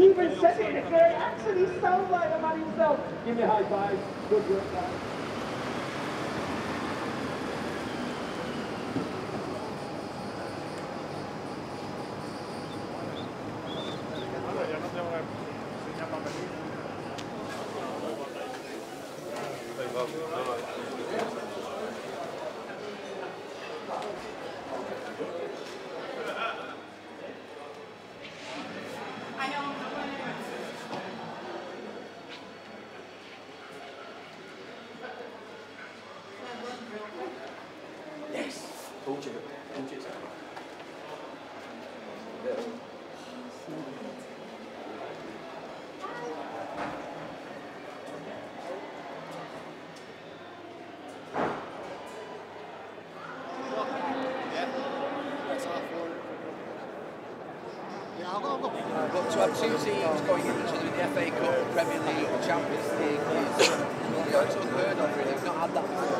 He resented it very actually so much about himself. Give me a high five. Good work, guys. But to have two teams going at each other in the FA Cup, Premier League, Champions League is, you know, it's unheard of really. We've not had that before.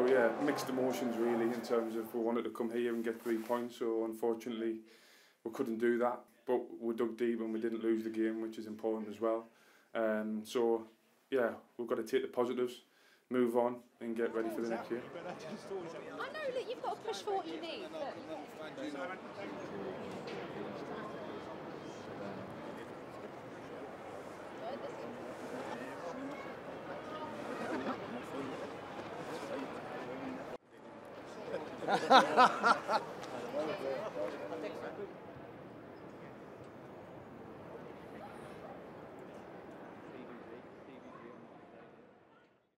So yeah, mixed emotions really in terms of we wanted to come here and get 3 points, so unfortunately we couldn't do that, but we dug deep and we didn't lose the game, which is important as well. So yeah, we've got to take the positives, move on and get ready for the next year. I know, look, you've got to push for what you need.